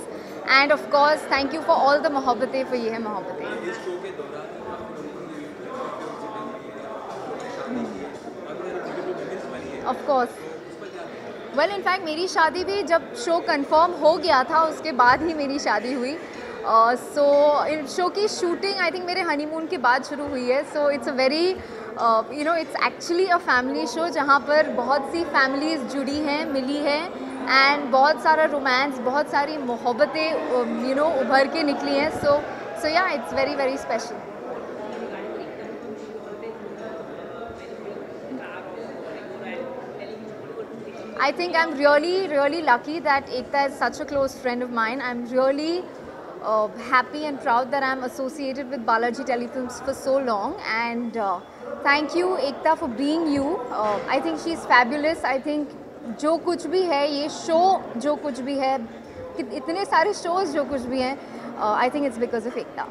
and of course thank you for all the मोहब्बतें for Yeh Hai Mohabbatein. Of course well in fact मेरी शादी भी जब show confirm हो गया था उसके बाद ही मेरी शादी हुई. सो इन शो की शूटिंग आई थिंक मेरे हनीमून के बाद शुरू हुई है. So it's a very you know it's actually a family show जहाँ पर बहुत सी फैमिलीज़ जुड़ी हैं, मिली है एंड बहुत सारा रोमांस, बहुत सारी मोहब्बतें यू नो उभर के निकली हैं. So so yeah it's very very special. I think I'm really, really lucky that Ekta is such a close friend of mine. I'm really uh, happy and proud that I'm associated with Balaji Telefilms for so long. And uh, thank you, Ekta, for being you. Uh, I think she's fabulous. I think जो कुछ भी है ये show, जो कुछ भी है, इतने सारे shows जो कुछ भी हैं, I think it's because of Ekta.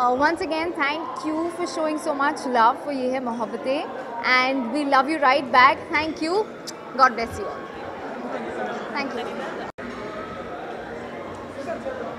Uh, once again, thank you for showing so much love for Yeh Hai Mohabbatein, and we love you right back. Thank you. God bless you all. Thank you.